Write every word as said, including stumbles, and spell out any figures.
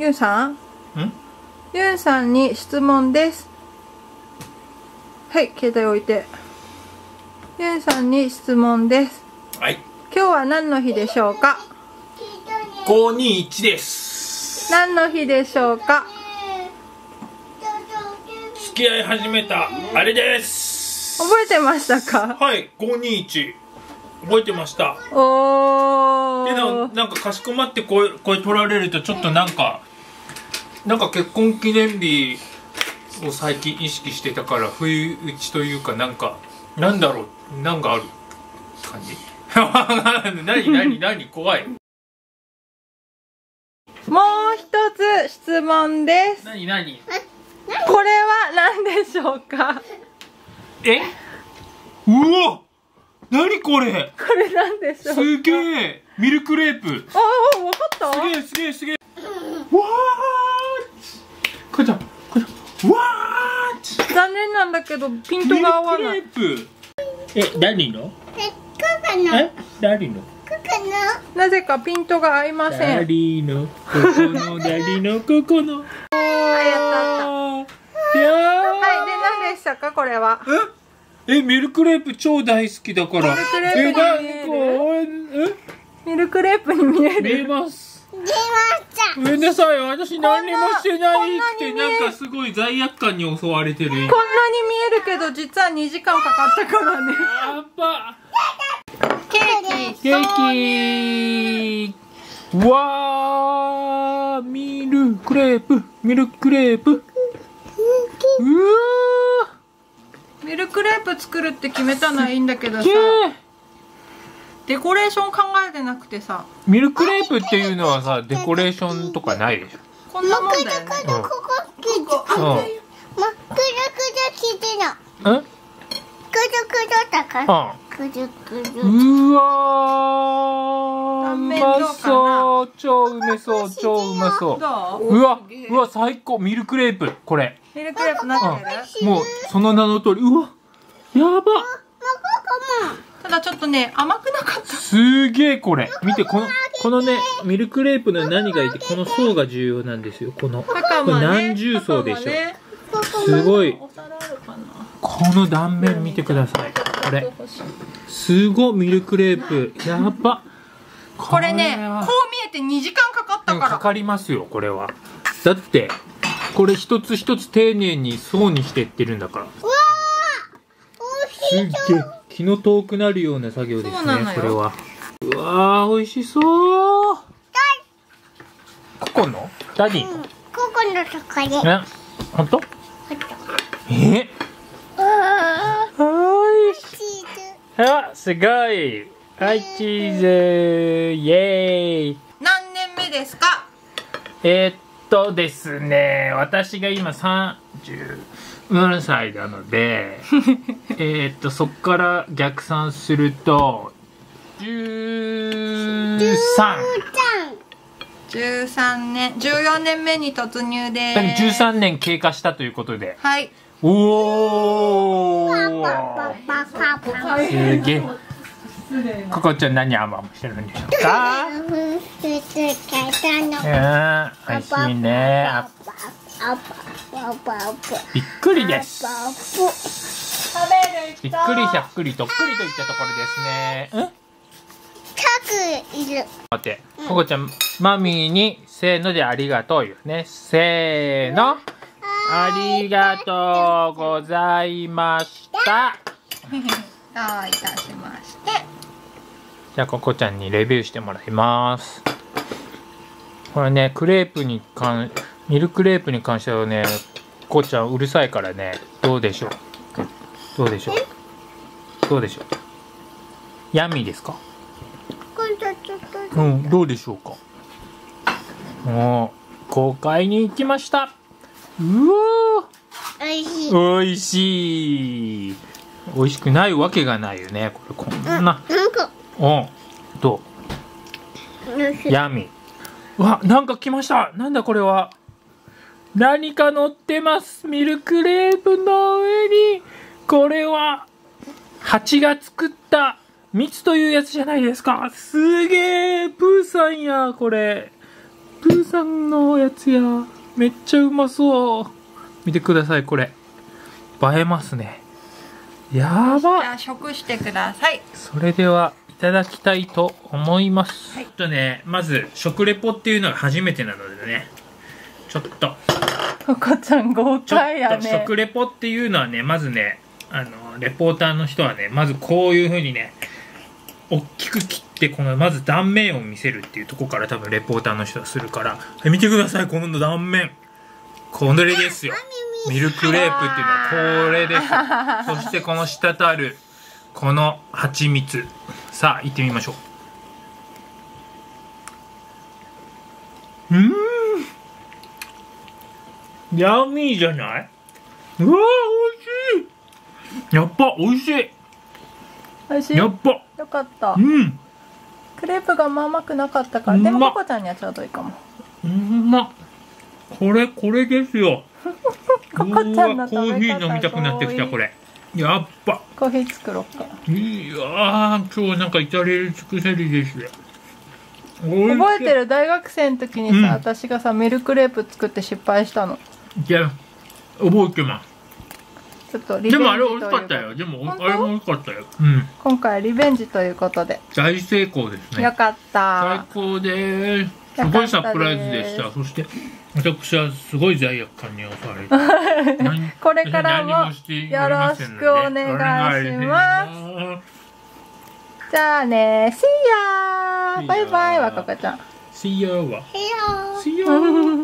ゆうさん、んゆうさんに質問です。はい、携帯置いて。ゆうさんに質問です。はい、今日は何の日でしょうか？ごにいちです。何の日でしょうか？付き合い始めたあれです。覚えてましたか？はい、ごにいち覚えてました。おー。でな、なんかかしこまってこれ、これ取られるとちょっとなんかなんか結婚記念日を最近意識してたから不意打ちというか、なんかなんだろう、なんかある感じ。何何何怖い。もう一つ質問です。何何これは何でしょうか？え？うわ、何これ？これなんでしょうか？すげえ、ミルクレープ。ああ、わかった。すげえすげえすげえ。わあ、かちゃん、かちゃん。わあ、残念なんだけどピントが合わない。ミルクレープ。え、何の？え、カカの。え、何の？なぜかピントが合いません。ダリのここのダリのここの。あ、やった。いや。はい、で何でしたかこれは？え？え、ミルクレープ超大好きだから。ミルクレープに見える？ミルクレープに見える？見えます。見えました。ごめんなさい、私何にもしてないってなんかすごい罪悪感に襲われてる。こんなに見えるけど実はにじかんかかったからね。やっぱ。ケーキ。わー、ミルクレープ、ミルクレープ。うわー、ミルクレープ作るって決めたのはいいんだけどさ、デコレーション考えてなくてさ。ミルクレープっていうのはさ、デコレーションとかないでしょ。こんなもんだよね。うん、ここ、ここ、うん、真っ黒黒してるの。え？黒黒だから。うん、くるくる。うわー、うまそう、超うめそう、超うまそう。うわうわ、最高。ミルクレープ、これミルクレープなってる。もうその名の通り、うわやば。ただちょっとね、甘くなかった。すげえ、これ見て、このこのね、ミルクレープの何がいいって、この層が重要なんですよ。この何重層でしょ。すごい、この断面見てください。これすごい、ミルクレープやば。これね、こう見えてにじかんかかったから。かかりますよこれは。だってこれ一つ一つ丁寧に層にしていってるんだから。うわー、美味しそう。すっげえ気の遠くなるような作業ですね、これは。うわー、美味しそう。ここのダディ、ここのとこで。え、ほんと？え？あ、すごい。はい、チーズ、イエーイ。何年目ですか？えっとですね、私が今さんじゅうななさいなので、えっとそっから逆算するとじゅうさん。じゅうさんねん、じゅうよねんめに突入です。じゅうさんねん経過したということで。はい。おー、すげえ。ここちゃん何あんましてるんでしょうか？おいしいね。びっくりです。びっくり、ひゃっくり、とっくりといったところですね。うん、待って、ここちゃん、マミーにせーのでありがとうよね。せーの、ありがとうございました。どういたしまして。じゃあ、ここちゃんにレビューしてもらいます。これね、クレープに関、ミルクレープに関してはね、ここちゃんうるさいからね、どうでしょう。どうでしょう。どうでしょう。ヤミーですか？うん、どうでしょうか。もう、公開に行きました。うわー、おいしい。おいしい。おいしくないわけがないよね、これ。こんな、なんか、うん、どう？ヤミ。わ、なんか来ました。なんだこれは。何か乗ってます、ミルクレープの上に。これは蜂が作った蜜というやつじゃないですか。すげえ、プーさんや、これ。プーさんのやつや。めっちゃうまそう。見てください、これ。映えますね。やばっ。食してください。それでは、いただきたいと思います。はい、ちょっとね、まず、食レポっていうのが初めてなのでね。ちょっと。赤ちゃん豪快やね。ちょっと食レポっていうのはね、まずね、あの、レポーターの人はね、まずこういう風にね、大きく切って、このまず断面を見せるっていうところから多分レポーターの人はするから、はい、見てください、この断面。これですよ。ミルクレープっていうのはこれですよ。そしてこの滴る、この蜂蜜。さあ、行ってみましょう。うーん。ヤミーじゃない？うわー、美味しい。やっぱ美味しい。美味しい。やっぱ。よかった。うん。クレープがまあ甘くなかったから、でもココちゃんにはちょうどいいかも。うんま。これこれですよ。ココちゃんの食べ方。コーヒー飲みたくなってきたこれ。やっぱ。コーヒー作ろうか。いやー今日なんか至れり尽くせりですよ。覚えてる大学生の時にさ、うん、私がさミルクレープ作って失敗したの。いや覚えてます。ちょっとリベンジというか。でもあれ美味しかったよ。でもあれも美味しかったよ。うん。今回リベンジということで。大成功ですね。よかった。最高です。すごいサプライズでした。そして私はすごい罪悪感に襲われて。これからもよろしくお願いします。じゃあね、See ya。バイバイ、わここちゃん。See ya は。See ya。